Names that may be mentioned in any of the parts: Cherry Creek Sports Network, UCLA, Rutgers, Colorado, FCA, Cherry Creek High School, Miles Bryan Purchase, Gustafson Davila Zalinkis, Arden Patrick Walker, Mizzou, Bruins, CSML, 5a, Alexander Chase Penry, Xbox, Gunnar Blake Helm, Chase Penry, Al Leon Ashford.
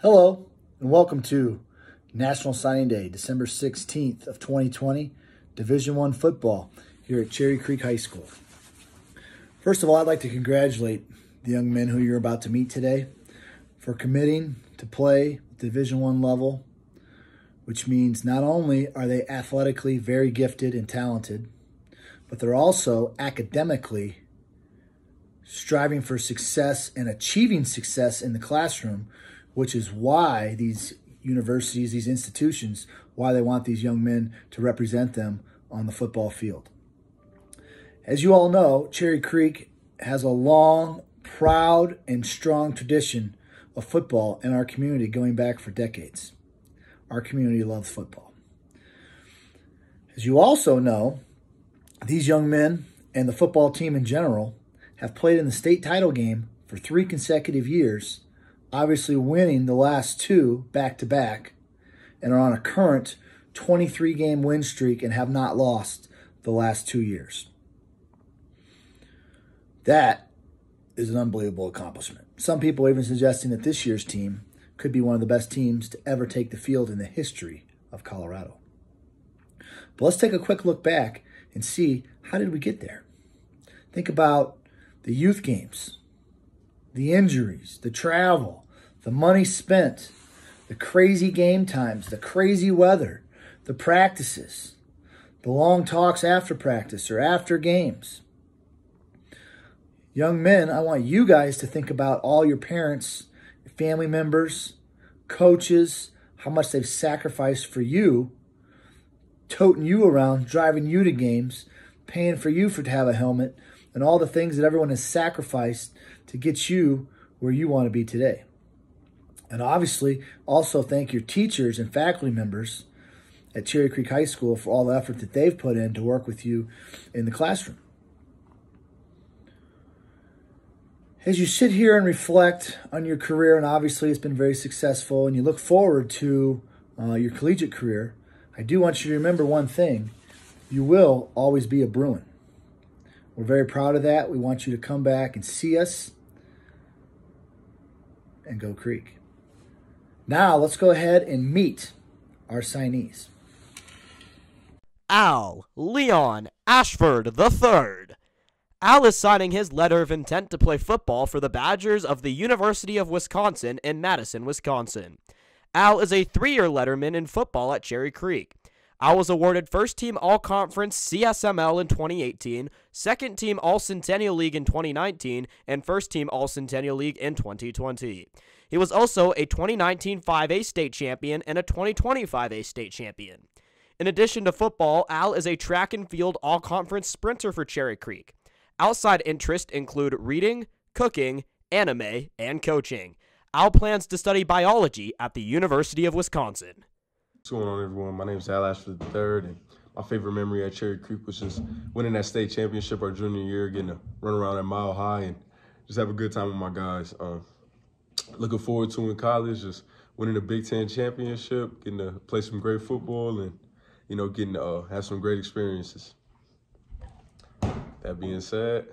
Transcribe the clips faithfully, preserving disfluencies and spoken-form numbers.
Hello and welcome to National Signing Day, December sixteenth of twenty twenty, Division one football here at Cherry Creek High School. First of all, I'd like to congratulate the young men who you're about to meet today for committing to play Division one level, which means not only are they athletically very gifted and talented, but they're also academically striving for success and achieving success in the classroom, which is why these universities, these institutions, why they want these young men to represent them on the football field. As you all know, Cherry Creek has a long, proud, and strong tradition of football in our community going back for decades. Our community loves football. As you also know, these young men and the football team in general have played in the state title game for three consecutive years, obviously winning the last two back-to-back, and are on a current twenty-three game win streak and have not lost the last two years. That is an unbelievable accomplishment. Some people are even suggesting that this year's team could be one of the best teams to ever take the field in the history of Colorado. But let's take a quick look back and see, how did we get there? Think about the youth games, the injuries, the travel, the money spent, the crazy game times, the crazy weather, the practices, the long talks after practice or after games. Young men, I want you guys to think about all your parents, your family members, coaches, how much they've sacrificed for you, toting you around, driving you to games, paying for you for to have a helmet, and all the things that everyone has sacrificed to get you where you want to be today. And obviously, also thank your teachers and faculty members at Cherry Creek High School for all the effort that they've put in to work with you in the classroom. As you sit here and reflect on your career, and obviously it's been very successful, and you look forward to uh, your collegiate career, I do want you to remember one thing. You will always be a Bruin. We're very proud of that. We want you to come back and see us and go Creek. Now let's go ahead and meet our signees. Al Leon Ashford the third. Al is signing his letter of intent to play football for the Badgers of the University of Wisconsin in Madison, Wisconsin. Al is a three-year letterman in football at Cherry Creek. Al was awarded first-team All-Conference C S M L in twenty eighteen, second-team All-Centennial League in twenty nineteen, and first-team All-Centennial League in twenty twenty. He was also a twenty nineteen five A state champion and a twenty twenty five A state champion. In addition to football, Al is a track and field All-Conference sprinter for Cherry Creek. Outside interests include reading, cooking, anime, and coaching. Al plans to study biology at the University of Wisconsin. What's going on, everyone? My name is Al Ashford the third, and my favorite memory at Cherry Creek was just winning that state championship our junior year, getting to run around at Mile High and just have a good time with my guys. Um, looking forward to in college, just winning the Big Ten championship, getting to play some great football, and, you know, getting to uh, have some great experiences. That being said,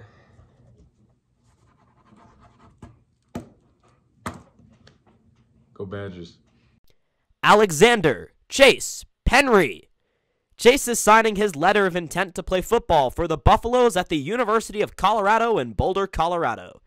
go Badgers. Alexander Chase Penry. Chase is signing his letter of intent to play football for the Buffaloes at the University of Colorado in Boulder, Colorado.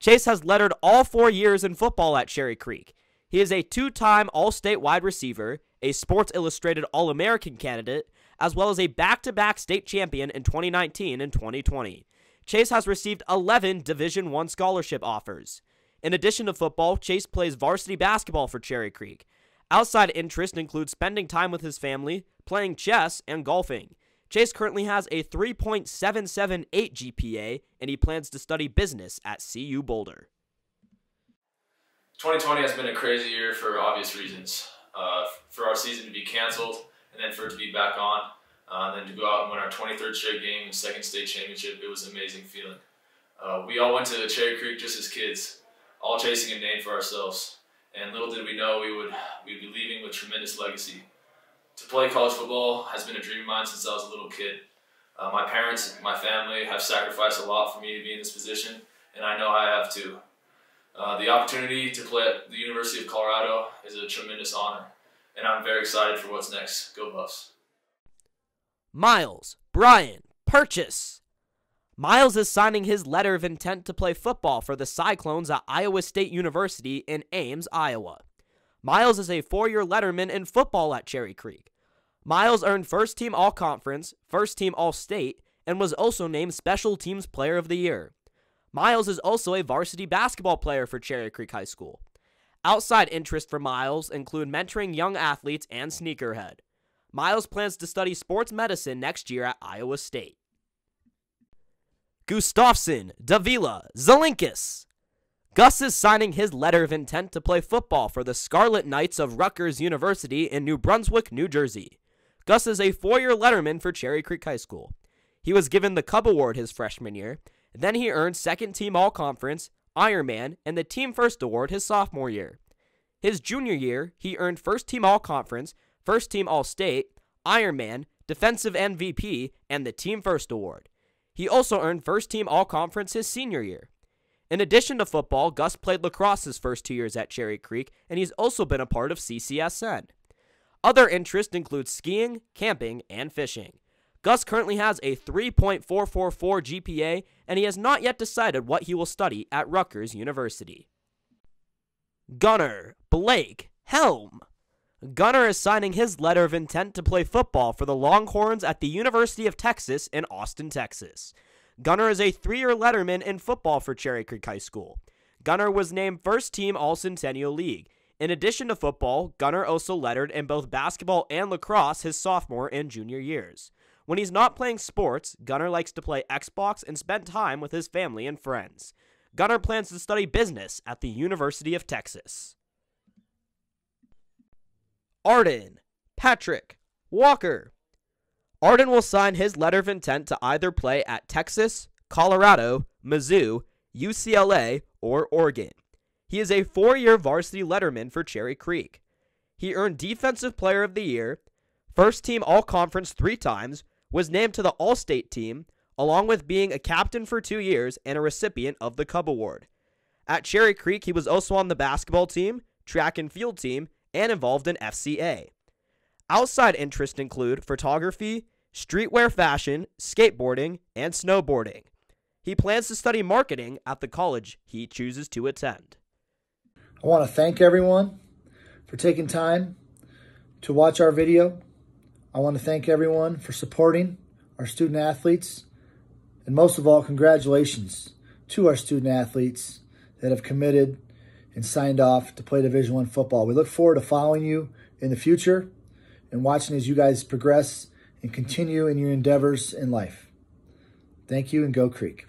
Chase has lettered all four years in football at Cherry Creek. He is a two-time All-State wide receiver, a Sports Illustrated All-American candidate, as well as a back-to-back state champion in twenty nineteen and twenty twenty. Chase has received eleven Division one scholarship offers. In addition to football, Chase plays varsity basketball for Cherry Creek. Outside interests include spending time with his family, playing chess, and golfing. Chase currently has a three point seven seven eight G P A, and he plans to study business at C U Boulder. twenty twenty has been a crazy year for obvious reasons. Uh, for our season to be canceled, and then for it to be back on, uh, and then to go out and win our twenty-third straight game, second state championship, it was an amazing feeling. Uh, we all went to Cherry Creek just as kids, all chasing a name for ourselves. And little did we know we would we'd be leaving with tremendous legacy. To play college football has been a dream of mine since I was a little kid. Uh, my parents, my family have sacrificed a lot for me to be in this position, and I know I have too. Uh, the opportunity to play at the University of Colorado is a tremendous honor, and I'm very excited for what's next. Go Buffs. Miles Bryan Purchase. Miles is signing his letter of intent to play football for the Cyclones at Iowa State University in Ames, Iowa. Miles is a four-year letterman in football at Cherry Creek. Miles earned first-team All-Conference, first-team All-State, and was also named Special Teams Player of the Year. Miles is also a varsity basketball player for Cherry Creek High School. Outside interests for Miles include mentoring young athletes and sneakerhead. Miles plans to study sports medicine next year at Iowa State. Gustafson Davila Zalinkis. Gus is signing his letter of intent to play football for the Scarlet Knights of Rutgers University in New Brunswick, New Jersey. Gus is a four-year letterman for Cherry Creek High School. He was given the Cub Award his freshman year. Then he earned second-team All-Conference, Ironman, and the Team First Award his sophomore year. His junior year, he earned first-team All-Conference, first-team All-State, Ironman, Defensive M V P, and the Team First Award. He also earned first-team All-Conference his senior year. In addition to football, Gus played lacrosse his first two years at Cherry Creek, and he's also been a part of C C S N. Other interests include skiing, camping, and fishing. Gus currently has a three point four four four G P A, and he has not yet decided what he will study at Rutgers University. Gunnar Blake Helm. Gunnar is signing his letter of intent to play football for the Longhorns at the University of Texas in Austin, Texas. Gunnar is a three-year letterman in football for Cherry Creek High School. Gunnar was named first-team All-Centennial League. In addition to football, Gunnar also lettered in both basketball and lacrosse his sophomore and junior years. When he's not playing sports, Gunnar likes to play Xbox and spend time with his family and friends. Gunnar plans to study business at the University of Texas. Arden Patrick Walker. Arden will sign his letter of intent to either play at Texas, Colorado, Mizzou, U C L A, or Oregon. He is a four-year varsity letterman for Cherry Creek. He earned Defensive Player of the Year, first-team All-Conference three times, was named to the All-State team, along with being a captain for two years and a recipient of the Cub Award. At Cherry Creek, he was also on the basketball team, track and field team, and involved in F C A. Outside interests include photography, streetwear fashion, skateboarding, and snowboarding. He plans to study marketing at the college he chooses to attend. I want to thank everyone for taking time to watch our video. I want to thank everyone for supporting our student athletes. And most of all, congratulations to our student athletes that have committed and signed off to play Division I football. We look forward to following you in the future and watching as you guys progress and continue in your endeavors in life. Thank you, and go Creek.